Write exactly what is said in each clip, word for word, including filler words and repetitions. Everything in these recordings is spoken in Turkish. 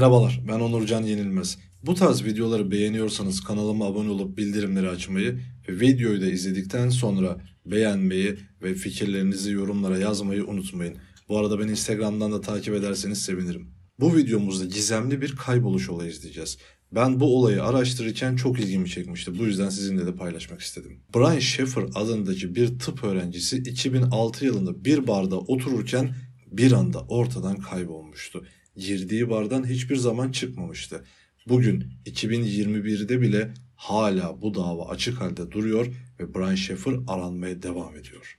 Merhabalar, ben Onur Can Yenilmez. Bu tarz videoları beğeniyorsanız kanalıma abone olup bildirimleri açmayı ve videoyu da izledikten sonra beğenmeyi ve fikirlerinizi yorumlara yazmayı unutmayın. Bu arada beni Instagram'dan da takip ederseniz sevinirim. Bu videomuzda gizemli bir kayboluş olayı izleyeceğiz. Ben bu olayı araştırırken çok ilgimi çekmişti. Bu yüzden sizinle de paylaşmak istedim. Brian Shaffer adındaki bir tıp öğrencisi iki bin altı yılında bir barda otururken bir anda ortadan kaybolmuştu. Girdiği bardan hiçbir zaman çıkmamıştı. Bugün iki bin yirmi bir'de bile hala bu dava açık halde duruyor ve Brian Shaffer aranmaya devam ediyor.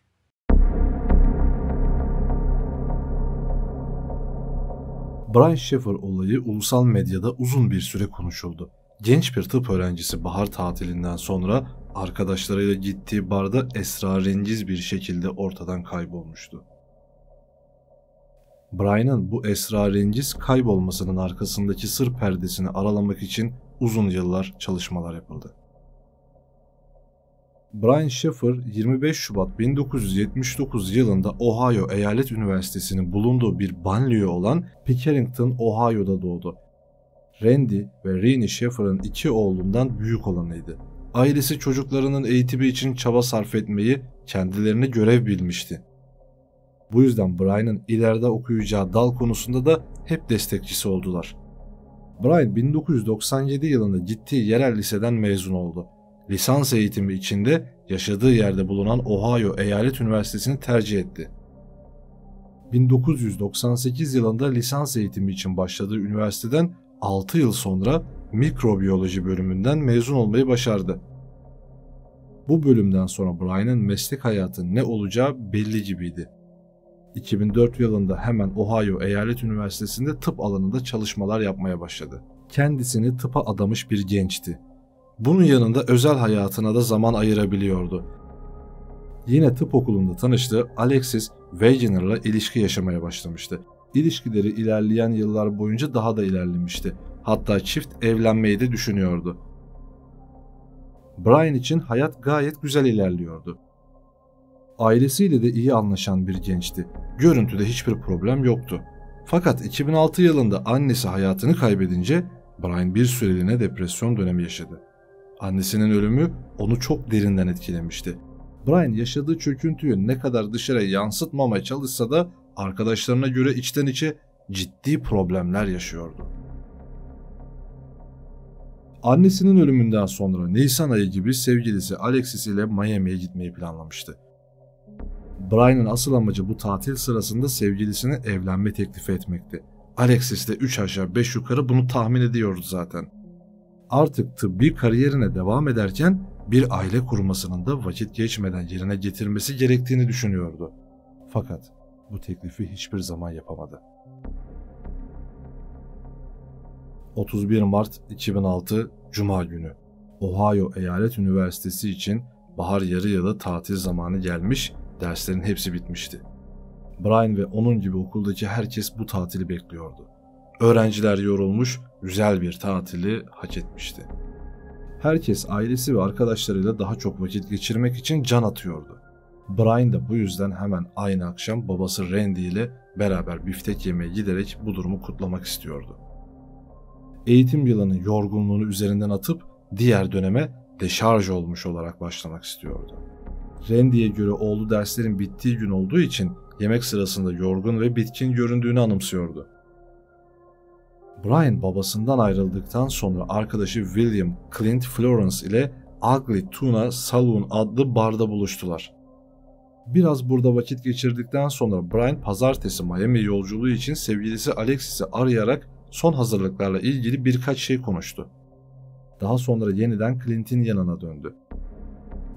Brian Shaffer olayı ulusal medyada uzun bir süre konuşuldu. Genç bir tıp öğrencisi bahar tatilinden sonra arkadaşlarıyla gittiği barda esrarengiz bir şekilde ortadan kaybolmuştu. Brian'ın bu esrarengiz kaybolmasının arkasındaki sır perdesini aralamak için uzun yıllar çalışmalar yapıldı. Brian Shaffer yirmi beş Şubat bin dokuz yüz yetmiş dokuz yılında Ohio Eyalet Üniversitesi'nin bulunduğu bir banliyö olan Pickerington, Ohio'da doğdu. Randy ve Renee Shaffer'ın iki oğlundan büyük olanıydı. Ailesi çocuklarının eğitimi için çaba sarf etmeyi kendilerine görev bilmişti. Bu yüzden Brian'ın ileride okuyacağı dal konusunda da hep destekçisi oldular. Brian bin dokuz yüz doksan yedi yılında gittiği yerel liseden mezun oldu. Lisans eğitimi içinde yaşadığı yerde bulunan Ohio Eyalet Üniversitesi'ni tercih etti. bin dokuz yüz doksan sekiz yılında lisans eğitimi için başladığı üniversiteden altı yıl sonra mikrobiyoloji bölümünden mezun olmayı başardı. Bu bölümden sonra Brian'ın meslek hayatının ne olacağı belli gibiydi. iki bin dört yılında hemen Ohio Eyalet Üniversitesi'nde tıp alanında çalışmalar yapmaya başladı. Kendisini tıpa adamış bir gençti. Bunun yanında özel hayatına da zaman ayırabiliyordu. Yine tıp okulunda tanıştığı Alexis Wagner'la ilişki yaşamaya başlamıştı. İlişkileri ilerleyen yıllar boyunca daha da ilerlemişti. Hatta çift evlenmeyi de düşünüyordu. Brian için hayat gayet güzel ilerliyordu. Ailesiyle de iyi anlaşan bir gençti. Görüntüde hiçbir problem yoktu. Fakat iki bin altı yılında annesi hayatını kaybedince Brian bir süreliğine depresyon dönemi yaşadı. Annesinin ölümü onu çok derinden etkilemişti. Brian yaşadığı çöküntüyü ne kadar dışarıya yansıtmamaya çalışsa da arkadaşlarına göre içten içe ciddi problemler yaşıyordu. Annesinin ölümünden sonra Nisan ayı gibi sevgilisi Alexis ile Miami'ye gitmeyi planlamıştı. Brian'ın asıl amacı bu tatil sırasında sevgilisine evlenme teklifi etmekti. Alexis de üç aşağı beş yukarı bunu tahmin ediyordu zaten. Artık tıbbi kariyerine devam ederken bir aile kurmasının da vakit geçmeden yerine getirmesi gerektiğini düşünüyordu. Fakat bu teklifi hiçbir zaman yapamadı. otuz bir Mart iki bin altı Cuma günü Ohio Eyalet Üniversitesi için bahar yarı yılı tatil zamanı gelmiş, derslerin hepsi bitmişti. Brian ve onun gibi okuldaki herkes bu tatili bekliyordu. Öğrenciler yorulmuş, güzel bir tatili hak etmişti. Herkes ailesi ve arkadaşlarıyla daha çok vakit geçirmek için can atıyordu. Brian da bu yüzden hemen aynı akşam babası Randy ile beraber biftek yemeye giderek bu durumu kutlamak istiyordu. Eğitim yılının yorgunluğunu üzerinden atıp diğer döneme deşarj olmuş olarak başlamak istiyordu. Randy'ye göre oğlu derslerin bittiği gün olduğu için yemek sırasında yorgun ve bitkin göründüğünü anımsıyordu. Brian babasından ayrıldıktan sonra arkadaşı William Clint Florence ile Ugly Tuna Saloon adlı barda buluştular. Biraz burada vakit geçirdikten sonra Brian pazartesi Miami yolculuğu için sevgilisi Alexis'i arayarak son hazırlıklarla ilgili birkaç şey konuştu. Daha sonra yeniden Clint'in yanına döndü.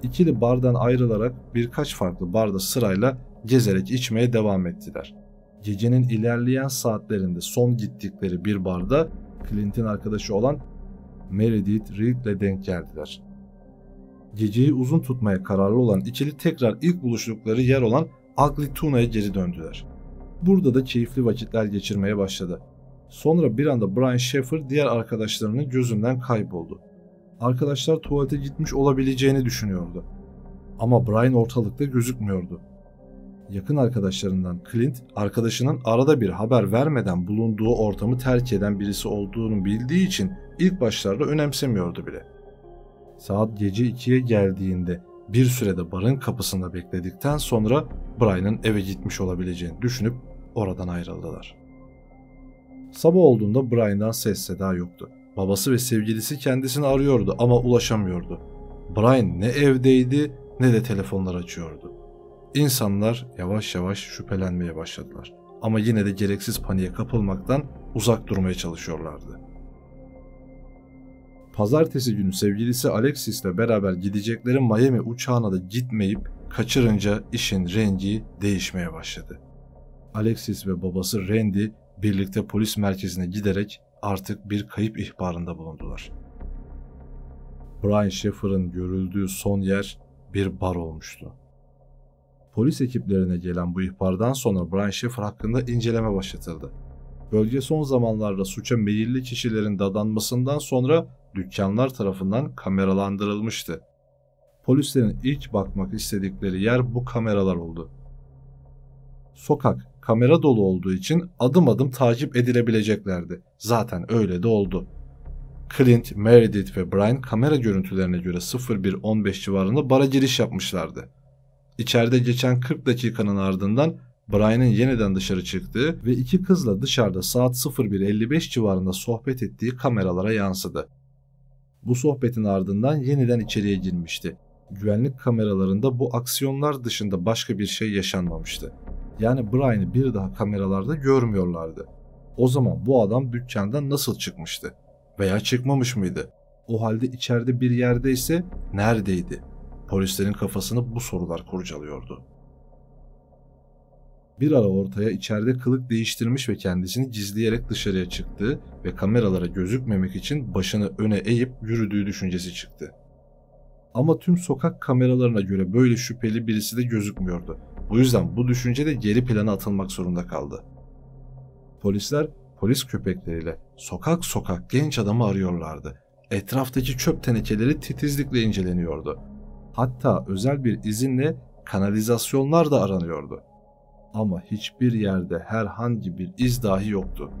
İkili bardan ayrılarak birkaç farklı barda sırayla gezerek içmeye devam ettiler. Gecenin ilerleyen saatlerinde son gittikleri bir barda Clint'in arkadaşı olan Meredith Reed ile denk geldiler. Geceyi uzun tutmaya kararlı olan ikili tekrar ilk buluştukları yer olan Ugly Tuna'ya geri döndüler. Burada da keyifli vakitler geçirmeye başladı. Sonra bir anda Brian Shaffer diğer arkadaşlarının gözünden kayboldu. Arkadaşlar tuvalete gitmiş olabileceğini düşünüyordu. Ama Brian ortalıkta gözükmüyordu. yakın arkadaşlarından Clint, arkadaşının arada bir haber vermeden bulunduğu ortamı terk eden birisi olduğunu bildiği için ilk başlarda önemsemiyordu bile. Saat gece ikiye geldiğinde bir sürede barın kapısında bekledikten sonra Brian'ın eve gitmiş olabileceğini düşünüp oradan ayrıldılar. Sabah olduğunda Brian'dan ses seda yoktu. Babası ve sevgilisi kendisini arıyordu ama ulaşamıyordu. Brian ne evdeydi ne de telefonlar açıyordu. İnsanlar yavaş yavaş şüphelenmeye başladılar. Ama yine de gereksiz paniğe kapılmaktan uzak durmaya çalışıyorlardı. Pazartesi günü sevgilisi Alexis'le beraber gidecekleri Miami uçağına da gitmeyip kaçırınca işin rengi değişmeye başladı. Alexis ve babası Randy birlikte polis merkezine giderek artık bir kayıp ihbarında bulundular. Brian Shaffer'ın görüldüğü son yer bir bar olmuştu. Polis ekiplerine gelen bu ihbardan sonra Brian Shaffer hakkında inceleme başlatıldı. Bölge son zamanlarda suça meyilli kişilerin dadanmasından sonra dükkanlar tarafından kameralandırılmıştı. Polislerin ilk bakmak istedikleri yer bu kameralar oldu. Sokak kamera dolu olduğu için adım adım takip edilebileceklerdi. Zaten öyle de oldu. Clint, Meredith ve Brian kamera görüntülerine göre saat on beş civarında bara giriş yapmışlardı. İçeride geçen kırk dakikanın ardından Brian'ın yeniden dışarı çıktığı ve iki kızla dışarıda saat bir elli beş civarında sohbet ettiği kameralara yansıdı. Bu sohbetin ardından yeniden içeriye girmişti. Güvenlik kameralarında bu aksiyonlar dışında başka bir şey yaşanmamıştı. Yani Brian'ı bir daha kameralarda görmüyorlardı. O zaman bu adam dükkandan nasıl çıkmıştı? Veya çıkmamış mıydı? O halde içeride bir yerdeyse neredeydi? Polislerin kafasını bu sorular kurcalıyordu. Bir ara ortaya içeride kılık değiştirmiş ve kendisini gizleyerek dışarıya çıktığı ve kameralara gözükmemek için başını öne eğip yürüdüğü düşüncesi çıktı. Ama tüm sokak kameralarına göre böyle şüpheli birisi de gözükmüyordu. Bu yüzden bu düşünce de geri plana atılmak zorunda kaldı. Polisler polis köpekleriyle sokak sokak genç adamı arıyorlardı. Etraftaki çöp tenekeleri titizlikle inceleniyordu. Hatta özel bir izinle kanalizasyonlar da aranıyordu. Ama hiçbir yerde herhangi bir iz dahi yoktu.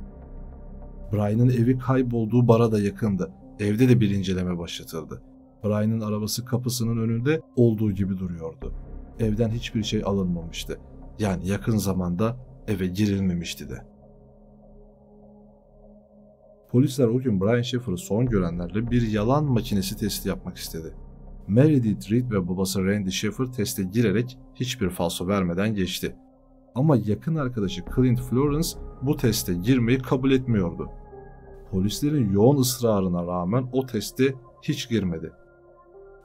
Brian'ın evi kaybolduğu bara da yakındı. Evde de bir inceleme başlatıldı. Brian'ın arabası kapısının önünde olduğu gibi duruyordu. Evden hiçbir şey alınmamıştı. Yani yakın zamanda eve girilmemişti de. Polisler o gün Brian Shaffer'ı son görenlerle bir yalan makinesi testi yapmak istedi. Meredith Reed ve babası Randy Shaffer teste girerek hiçbir falso vermeden geçti. Ama yakın arkadaşı Clint Florence bu teste girmeyi kabul etmiyordu. Polislerin yoğun ısrarına rağmen o teste hiç girmedi.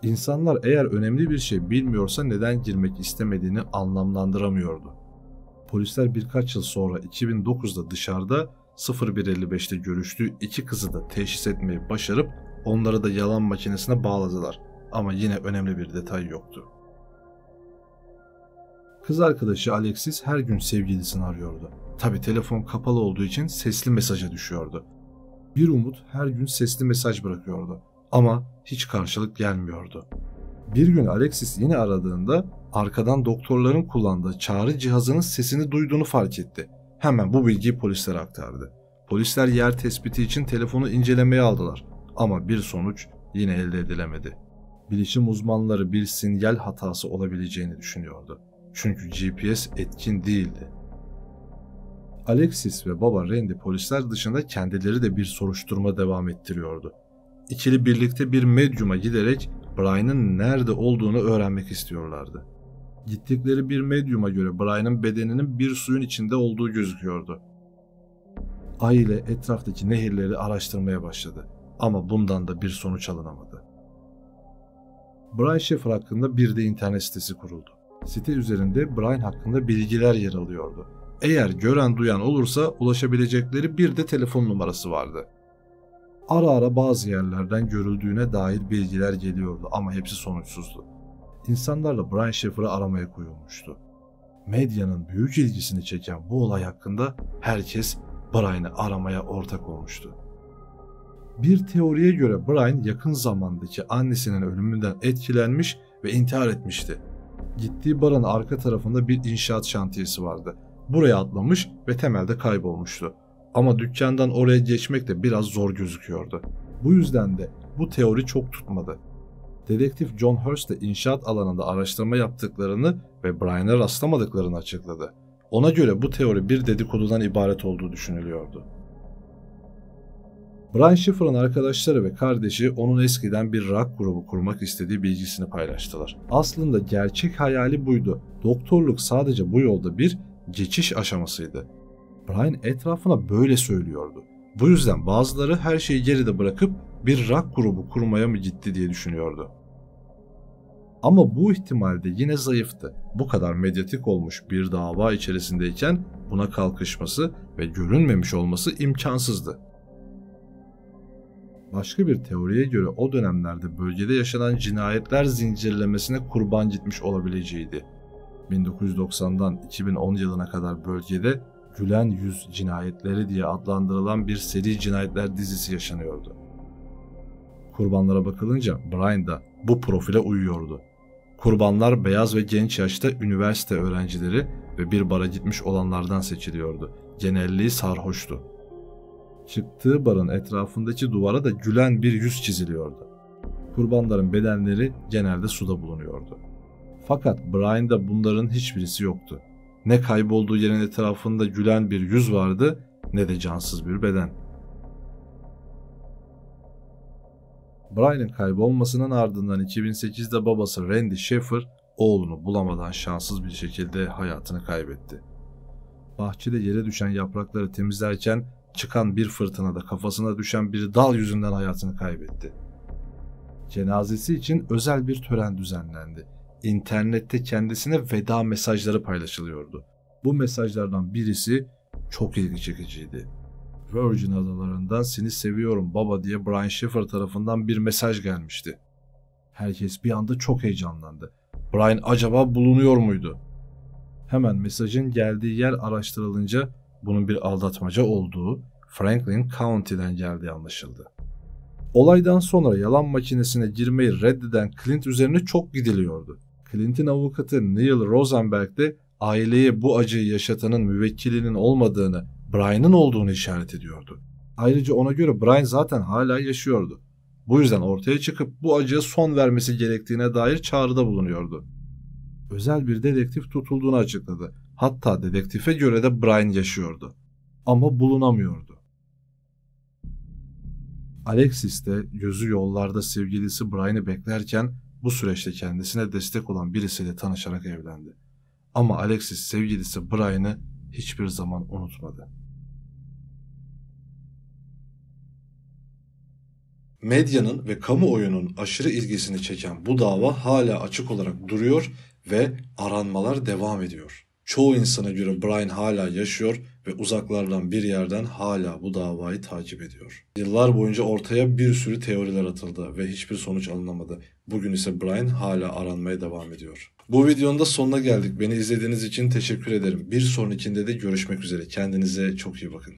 İnsanlar eğer önemli bir şey bilmiyorsa neden girmek istemediğini anlamlandıramıyordu. Polisler birkaç yıl sonra iki bin dokuzda dışarıda saat bir elli beşte görüştüğü iki kızı da teşhis etmeyi başarıp onları da yalan makinesine bağladılar. Ama yine önemli bir detay yoktu. Kız arkadaşı Alexis her gün sevgilisini arıyordu. Tabi telefon kapalı olduğu için sesli mesaja düşüyordu. Bir umut her gün sesli mesaj bırakıyordu. Ama hiç karşılık gelmiyordu. Bir gün Alexis yine aradığında arkadan doktorların kullandığı çağrı cihazının sesini duyduğunu fark etti. Hemen bu bilgiyi polislere aktardı. Polisler yer tespiti için telefonu incelemeye aldılar. Ama bir sonuç yine elde edilemedi. Bilişim uzmanları bir sinyal hatası olabileceğini düşünüyordu. Çünkü G P S etkin değildi. Alexis ve baba Randy polisler dışında kendileri de bir soruşturma devam ettiriyordu. İkili birlikte bir medyuma giderek Brian'ın nerede olduğunu öğrenmek istiyorlardı. Gittikleri bir medyuma göre Brian'ın bedeninin bir suyun içinde olduğu gözüküyordu. Aile etraftaki nehirleri araştırmaya başladı ama bundan da bir sonuç alınamadı. Brian Shaffer hakkında bir de internet sitesi kuruldu. Site üzerinde Brian hakkında bilgiler yer alıyordu. Eğer gören duyan olursa ulaşabilecekleri bir de telefon numarası vardı. Ara ara bazı yerlerden görüldüğüne dair bilgiler geliyordu ama hepsi sonuçsuzdu. İnsanlarla Brian Shaffer'ı aramaya koyulmuştu. Medyanın büyük ilgisini çeken bu olay hakkında herkes Brian'ı aramaya ortak olmuştu. Bir teoriye göre Brian yakın zamandaki annesinin ölümünden etkilenmiş ve intihar etmişti. gittiği barın arka tarafında bir inşaat şantiyesi vardı. Buraya atlamış ve temelde kaybolmuştu. Ama dükkandan oraya geçmek de biraz zor gözüküyordu. Bu yüzden de bu teori çok tutmadı. Dedektif John Hurst de inşaat alanında araştırma yaptıklarını ve Brian'a rastlamadıklarını açıkladı. Ona göre bu teori bir dedikodudan ibaret olduğu düşünülüyordu. Brian Shaffer'ın arkadaşları ve kardeşi onun eskiden bir rock grubu kurmak istediği bilgisini paylaştılar. Aslında gerçek hayali buydu. Doktorluk sadece bu yolda bir geçiş aşamasıydı. Brian etrafına böyle söylüyordu. Bu yüzden bazıları her şeyi geride bırakıp bir rock grubu kurmaya mı gitti diye düşünüyordu. Ama bu ihtimal de yine zayıftı. Bu kadar medyatik olmuş bir dava içerisindeyken buna kalkışması ve görünmemiş olması imkansızdı. Başka bir teoriye göre o dönemlerde bölgede yaşanan cinayetler zincirlemesine kurban gitmiş olabileceğiydi. bin dokuz yüz doksandan iki bin on yılına kadar bölgede Gülen Yüz Cinayetleri diye adlandırılan bir seri cinayetler dizisi yaşanıyordu. Kurbanlara bakılınca Brian da bu profile uyuyordu. Kurbanlar beyaz ve genç yaşta üniversite öğrencileri ve bir bara gitmiş olanlardan seçiliyordu. Genelliği sarhoştu. Çıktığı barın etrafındaki duvara da gülen bir yüz çiziliyordu. Kurbanların bedenleri genelde suda bulunuyordu. Fakat Brian'da bunların hiçbirisi yoktu. Ne kaybolduğu yerin etrafında gülen bir yüz vardı, ne de cansız bir beden. Brian'ın kaybolmasının ardından iki bin sekizde babası Randy Shaffer, oğlunu bulamadan şanssız bir şekilde hayatını kaybetti. Bahçede yere düşen yaprakları temizlerken çıkan bir fırtınada kafasına düşen bir dal yüzünden hayatını kaybetti. Cenazesi için özel bir tören düzenlendi. İnternette kendisine veda mesajları paylaşılıyordu. Bu mesajlardan birisi çok ilgi çekiciydi. Virgin adalarından "Seni seviyorum baba" diye Brian Shaffer tarafından bir mesaj gelmişti. Herkes bir anda çok heyecanlandı. Brian acaba bulunuyor muydu? Hemen mesajın geldiği yer araştırılınca bunun bir aldatmaca olduğu, Franklin County'den geldiği anlaşıldı. Olaydan sonra yalan makinesine girmeyi reddeden Clint üzerine çok gidiliyordu. Clint'in avukatı Neil Rosenberg de aileye bu acıyı yaşatanın müvekkilinin olmadığını, Brian'ın olduğunu işaret ediyordu. Ayrıca ona göre Brian zaten hala yaşıyordu. Bu yüzden ortaya çıkıp bu acıya son vermesi gerektiğine dair çağrıda bulunuyordu. Özel bir dedektif tutulduğunu açıkladı. Hatta dedektife göre de Brian yaşıyordu. Ama bulunamıyordu. Alexis de gözü yollarda sevgilisi Brian'ı beklerken bu süreçte kendisine destek olan birisiyle tanışarak evlendi. Ama Alexis sevgilisi Brian'ı hiçbir zaman unutmadı. Medyanın ve kamuoyunun aşırı ilgisini çeken bu dava hala açık olarak duruyor ve aranmalar devam ediyor. Çoğu insana göre Brian hala yaşıyor ve uzaklardan bir yerden hala bu davayı takip ediyor. Yıllar boyunca ortaya bir sürü teoriler atıldı ve hiçbir sonuç alınamadı. Bugün ise Brian hala aranmaya devam ediyor. Bu videonun da sonuna geldik. Beni izlediğiniz için teşekkür ederim. Bir sonrakinde de görüşmek üzere. Kendinize çok iyi bakın.